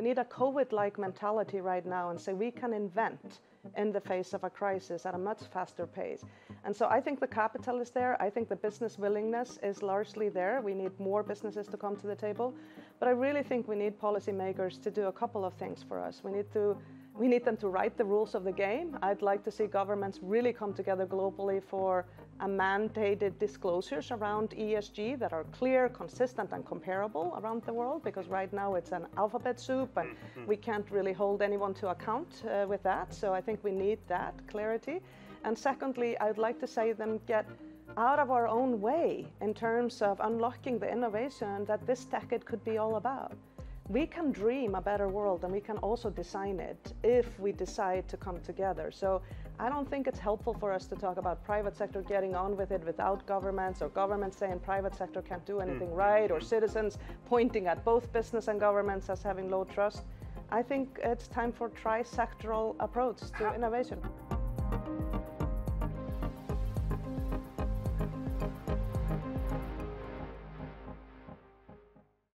We need a COVID-like mentality right now and say we can invent in the face of a crisis at a much faster pace. And so I think the capital is there. I think the business willingness is largely there. We need more businesses to come to the table. But I really think we need policymakers to do a couple of things for us. We need them to write the rules of the game. I'd like to see governments really come together globally for a mandated disclosures around ESG that are clear, consistent, and comparable around the world, because right now it's an alphabet soup and we can't really hold anyone to account with that. So I think we need that clarity. And secondly, I'd like to say them get out of our own way in terms of unlocking the innovation that this decade could be all about. We can dream a better world and we can also design it if we decide to come together. So I don't think it's helpful for us to talk about private sector getting on with it without governments, or governments saying private sector can't do anything right, or citizens pointing at both business and governments as having low trust. I think it's time for a tri-sectoral approach to innovation.